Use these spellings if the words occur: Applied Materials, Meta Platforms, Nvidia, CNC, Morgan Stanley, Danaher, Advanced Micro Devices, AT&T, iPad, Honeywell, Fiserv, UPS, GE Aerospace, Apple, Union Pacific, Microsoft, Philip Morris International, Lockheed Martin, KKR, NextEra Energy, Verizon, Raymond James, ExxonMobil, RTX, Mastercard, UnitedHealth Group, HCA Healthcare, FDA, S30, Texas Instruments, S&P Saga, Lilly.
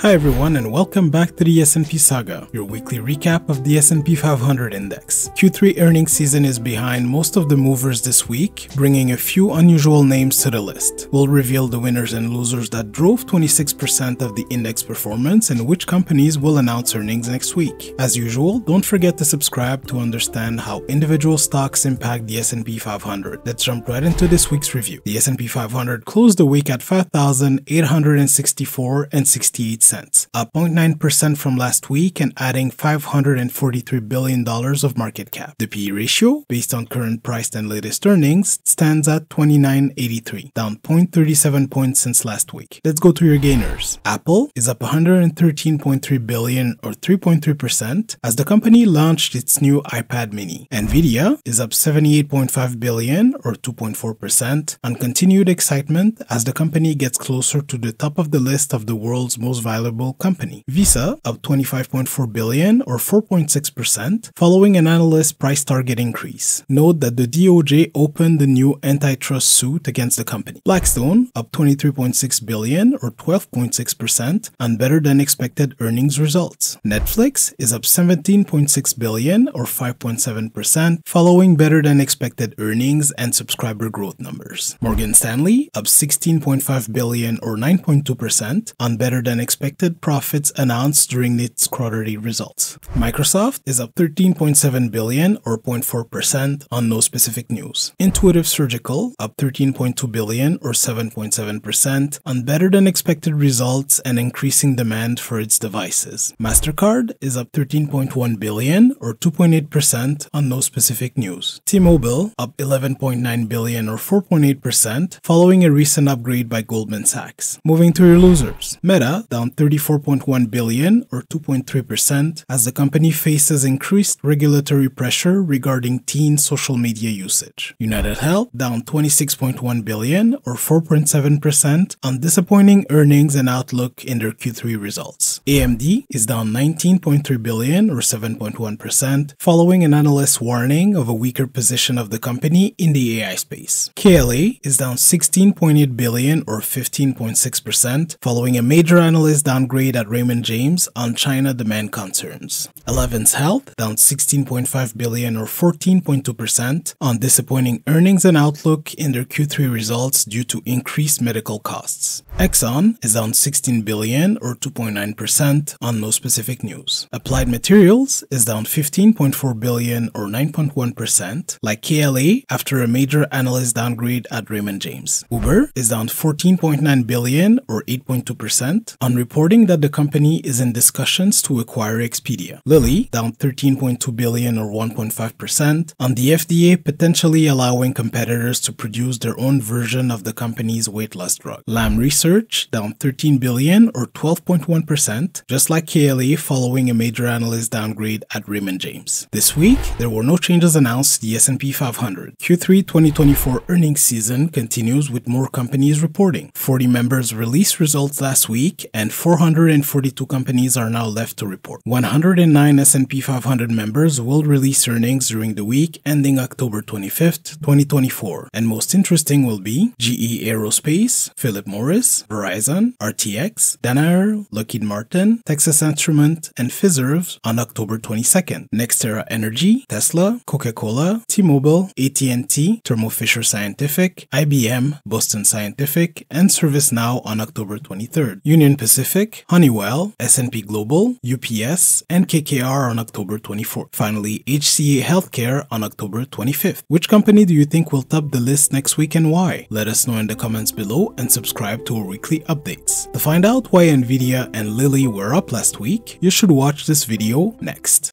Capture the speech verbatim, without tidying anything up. Hi everyone and welcome back to the S and P Saga, your weekly recap of the S and P five hundred index. Q three earnings season is behind most of the movers this week, bringing a few unusual names to the list. We'll reveal the winners and losers that drove twenty-six percent of the index performance and which companies will announce earnings next week. As usual, don't forget to subscribe to understand how individual stocks impact the S and P five hundred. Let's jump right into this week's review. The S and P five hundred closed the week at five thousand eight hundred sixty-four dollars and sixty-eight cents. Up zero point nine percent from last week and adding five hundred forty-three billion dollars of market cap. The P E ratio, based on current price and latest earnings, stands at twenty-nine eighty-three, down zero point three seven points since last week. Let's go to your gainers. Apple is up one hundred thirteen point three billion dollars or three point three percent as the company launched its new iPad mini. Nvidia is up seventy-eight point five billion dollars or two point four percent on continued excitement as the company gets closer to the top of the list of the world's most valuable company. Visa up twenty-five point four billion dollars or four point six percent following an analyst price target increase. Note that the D O J opened the new antitrust suit against the company. Blackstone up twenty-three point six billion dollars or twelve point six percent on better than expected earnings results. Netflix is up seventeen point six billion dollars or five point seven percent following better than expected earnings and subscriber growth numbers. Morgan Stanley up sixteen point five billion dollars or nine point two percent on better than expected expected profits announced during its quarterly results. Microsoft is up thirteen point seven billion dollars or zero point four percent on no specific news. Intuitive Surgical up thirteen point two billion dollars or seven point seven percent on better than expected results and increasing demand for its devices. Mastercard is up thirteen point one billion dollars or two point eight percent on no specific news. T-Mobile up eleven point nine billion dollars or four point eight percent following a recent upgrade by Goldman Sachs. Moving to your losers. Meta down thirty-four point one billion dollars or two point three percent as the company faces increased regulatory pressure regarding teen social media usage. UnitedHealth down twenty-six point one billion dollars or four point seven percent on disappointing earnings and outlook in their Q three results. A M D is down nineteen point three billion dollars or seven point one percent following an analyst warning of a weaker position of the company in the A I space. K L A is down sixteen point eight billion dollars or fifteen point six percent following a major analyst downgrade at Raymond James on China demand concerns. Elevance Health down sixteen point five billion dollars or fourteen point two percent on disappointing earnings and outlook in their Q three results due to increased medical costs. Exxon is down sixteen billion dollars or two point nine percent on no specific news. Applied Materials is down fifteen point four billion dollars or nine point one percent like K L A after a major analyst downgrade at Raymond James. Uber is down fourteen point nine billion dollars or eight point two percent on reporting that the company is in discussions to acquire Expedia. Lilly down thirteen point two billion dollars or one point five percent on the F D A potentially allowing competitors to produce their own version of the company's weight loss drug. Lam Research down thirteen billion dollars or twelve point one percent, just like K L A following a major analyst downgrade at Raymond James. This week, there were no changes announced to the S and P five hundred. Q three twenty twenty-four earnings season continues with more companies reporting. forty members released results last week and four hundred forty-two companies are now left to report. one hundred nine S and P five hundred members will release earnings during the week ending October twenty-fifth, twenty twenty-four, and most interesting will be G E Aerospace, Philip Morris, Verizon, R T X, Danaher, Lockheed Martin, Texas Instruments, and Fiserv on October twenty-second, NextEra Energy, Tesla, Coca-Cola, T-Mobile, A T and T, Thermo Fisher Scientific, I B M, Boston Scientific, and ServiceNow on October twenty-third, Union Pacific, Honeywell, S and P Global, U P S, and K K R on October twenty-fourth. Finally, H C A Healthcare on October twenty-fifth. Which company do you think will top the list next week and why? Let us know in the comments below and subscribe to our weekly updates. To find out why Nvidia and Lilly were up last week, you should watch this video next.